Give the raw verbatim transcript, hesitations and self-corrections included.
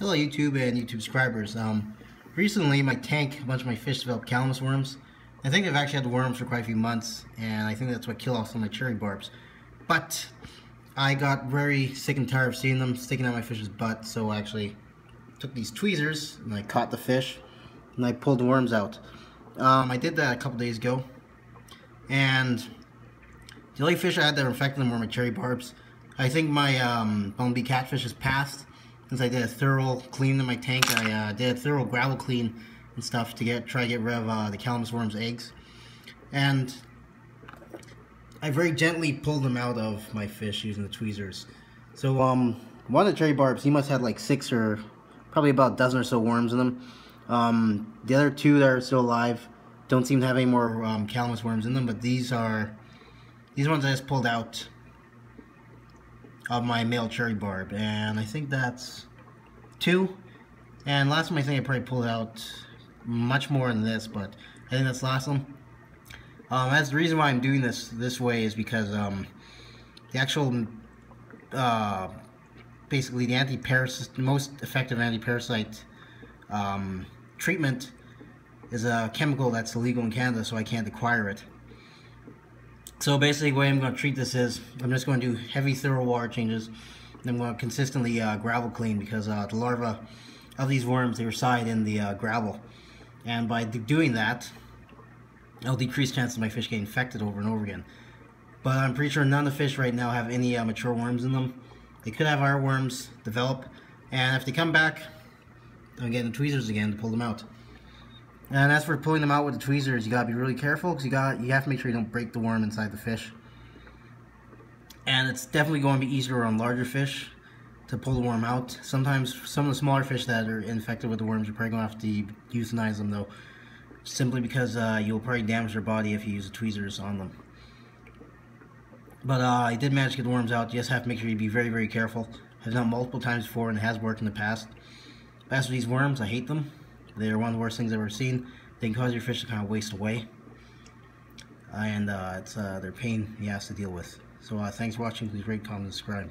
Hello YouTube and YouTube subscribers. Um, recently my tank, a bunch of my fish developed Camallanus worms. I think I've actually had worms for quite a few months, and I think that's what killed off some of my cherry barbs. But I got very sick and tired of seeing them sticking out my fish's butt, so I actually took these tweezers and I caught the fish and I pulled the worms out. Um, I did that a couple days ago, and the only fish I had that were infected them were my cherry barbs. I think my um, bumblebee catfish has passed since I did a thorough clean in my tank. I uh, did a thorough gravel clean and stuff to get try to get rid of uh, the Camallanus worm's eggs, and I very gently pulled them out of my fish using the tweezers. So um, one of the cherry barbs, he must have had like six or probably about a dozen or so worms in them. Um, the other two that are still alive don't seem to have any more um, Camallanus worms in them, but these are these ones I just pulled out of my male cherry barb, and I think that's two. And last time I think I probably pulled out much more than this, but I think that's the last one. Um, that's the reason why I'm doing this this way is because um, the actual, uh, basically the anti-parasite, most effective anti-parasite um, treatment is a chemical that's illegal in Canada, so I can't acquire it. So basically the way I'm going to treat this is, I'm just going to do heavy thorough water changes, and I'm going to consistently uh, gravel clean, because uh, the larvae of these worms, they reside in the uh, gravel. And by doing that, I'll decrease chances of my fish getting infected over and over again. But I'm pretty sure none of the fish right now have any uh, mature worms in them. They could have our worms develop, and if they come back, I'm getting the tweezers again to pull them out. And as for pulling them out with the tweezers, you gotta be really careful, because you got you have to make sure you don't break the worm inside the fish. And it's definitely going to be easier on larger fish to pull the worm out. Sometimes some of the smaller fish that are infected with the worms, you're probably gonna have to euthanize them though, simply because uh, you'll probably damage their body if you use the tweezers on them. But uh, I did manage to get the worms out. You just have to make sure you be very very careful. I've done it multiple times before and it has worked in the past. As for these worms, I hate them. They are one of the worst things I've ever seen. They can cause your fish to kind of waste away. Uh, and uh, it's, uh, they're a pain in the ass to deal with. So uh, thanks for watching. Please rate, comment, and subscribe.